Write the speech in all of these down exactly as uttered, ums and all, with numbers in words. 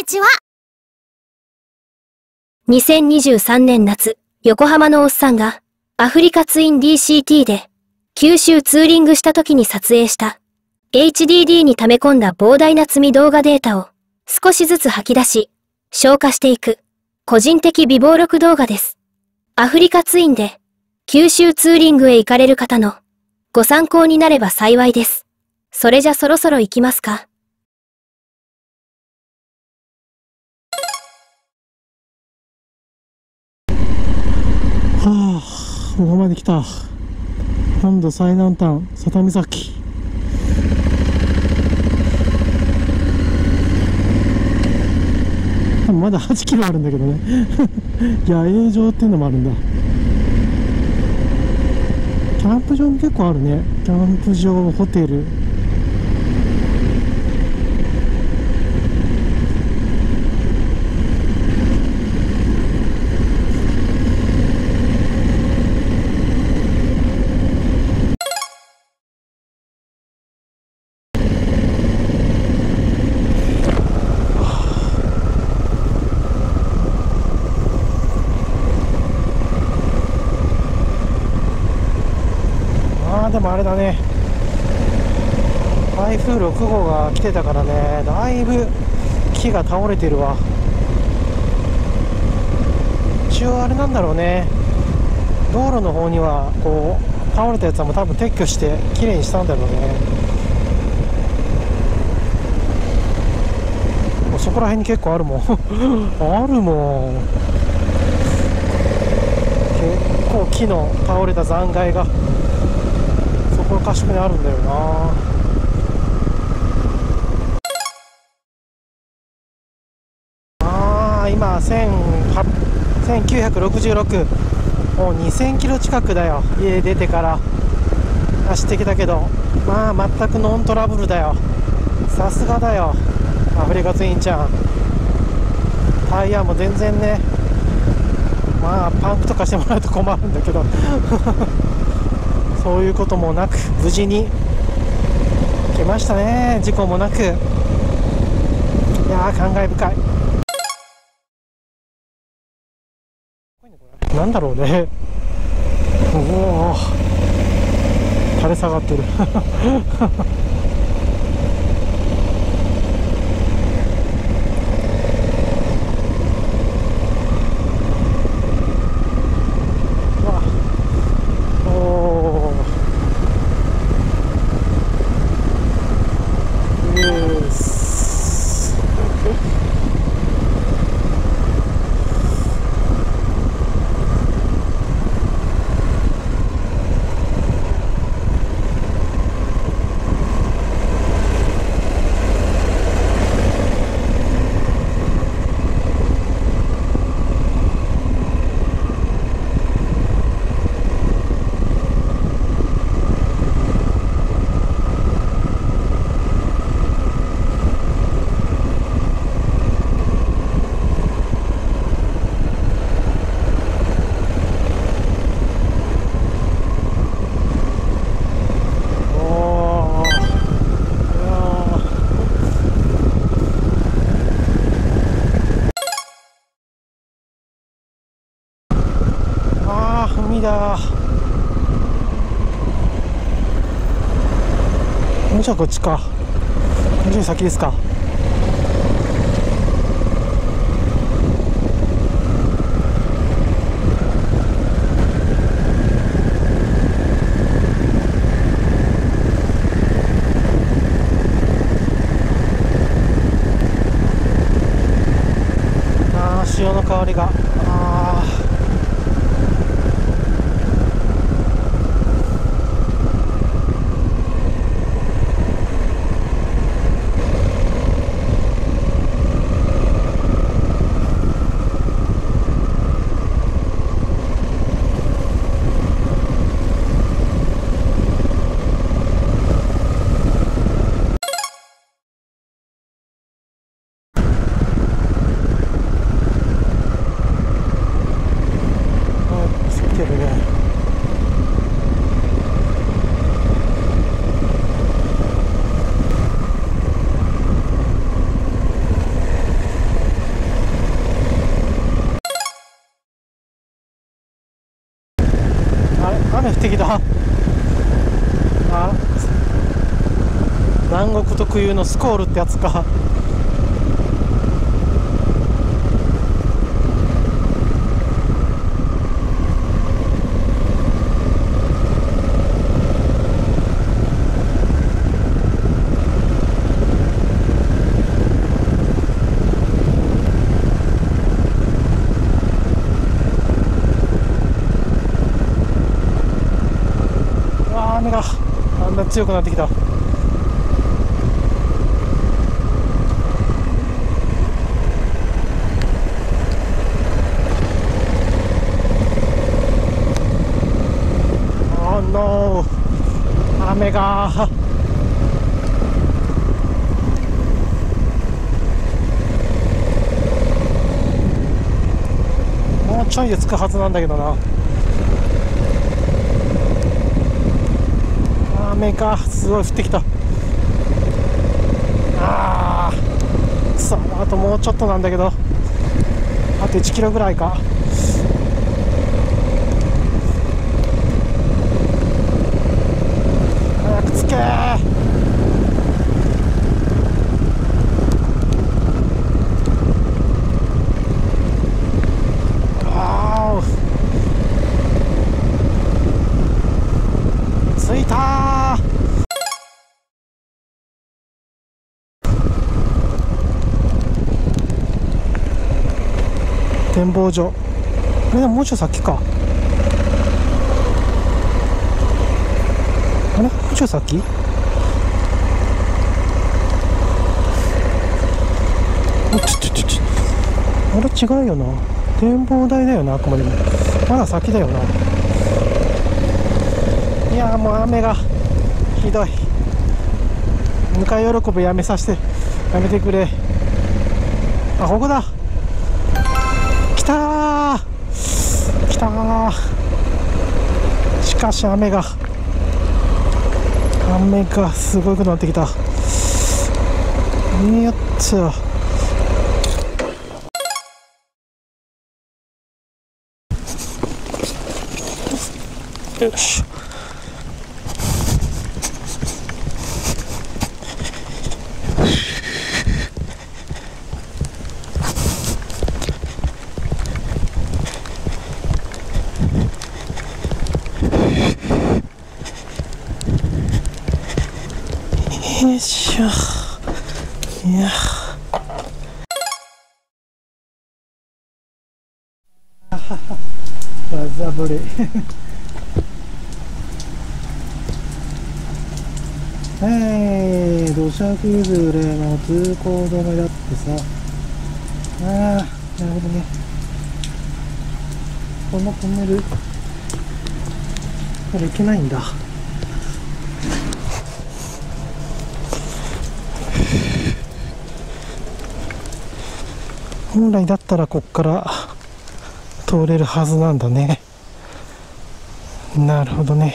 にちは。にせんにじゅうさんねん夏、横浜のおっさんが、アフリカツイン ディーシーティー で、九州ツーリングした時に撮影した、エイチディーディー に溜め込んだ膨大な積み動画データを、少しずつ吐き出し、消化していく、個人的備忘録動画です。アフリカツインで、九州ツーリングへ行かれる方の、ご参考になれば幸いです。それじゃそろそろ行きますか。はあ、ここまで来た。本土最南端、佐多岬。まだはちキロあるんだけどね。いや、野営場っていうのもあるんだ。キャンプ場も結構あるね。キャンプ場、ホテル。でもあれだね、台風ろくごうが来てたからね、だいぶ木が倒れてるわ。一応あれなんだろうね、道路の方にはこう倒れたやつはもう多分撤去してきれいにしたんだろうね。そこら辺に結構あるもん。あるもん、結構木の倒れた残骸がこのかしこにあるんだよな。あー、今せんきゅうひゃくろくじゅうろく、もうにせんキロ近くだよ。家出てから走ってきたけど、まあ全くノントラブルだよ。さすがだよアフリカツインちゃん。タイヤも全然ね、まあパンクとかしてもらうと困るんだけど。そういうこともなく無事に来ましたね。事故もなく、いやー感慨深い。なんだろうね、おお垂れ下がってる。もうじゃあこっちか、もうじゃあ先ですか。ああ、潮の香りが、ああ。南国特有のスコールってやつか。雨がだんだん強くなってきた。Oh no、雨が。もうちょいで着くはずなんだけどな。雨か、すごい降ってきた。あー、さあ、あともうちょっとなんだけど、あといちキロぐらいか。早く着けー。展望所、これでももうちょい先か。あれ、もうちょい先？もうちょちょちょちょ、あれ違うよな。展望台だよな、あくまでも。まだ先だよな。いやー、もう雨がひどい。ぬか喜びやめさせて、やめてくれ。あ、ここだ。来たー、来たー。しかし雨が雨がすごいことになってきた。よっと、よし、よいしょ。いや、バザぶり。ええ、土砂崩れの通行止めだってさ。ああ、なるほどね。このトンネル、これいけないんだ。本来だったらここから通れるはずなんだね。なるほどね。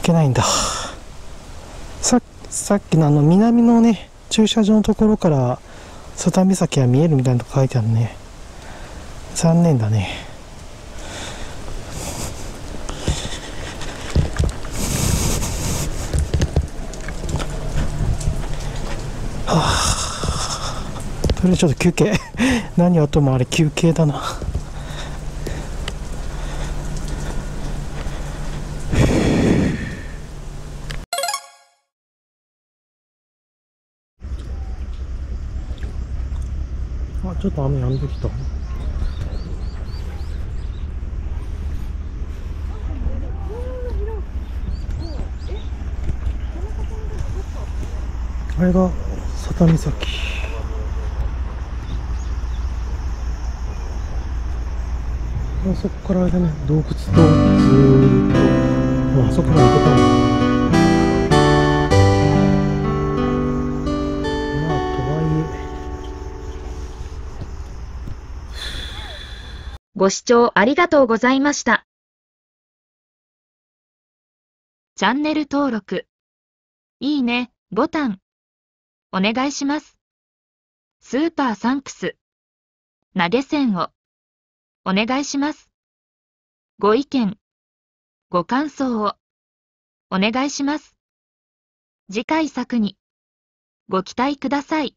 いけないんだ。さ、さっきのあの南のね、駐車場のところから曽田岬が見えるみたいなとこ書いてあるね。残念だね。はあ、それでちょっと休憩。何はともあれ休憩だな。あ、ちょっと雨やんできた。あれが曽田岬。あそこからあれだね、洞窟とずーっと、まあ、あそこまで行けたんだ。まあとはいえ、ご視聴ありがとうございました。チャンネル登録、いいねボタンお願いします。スーパーサンクス、投げ銭をお願いします。ご意見、ご感想をお願いします。次回作にご期待ください。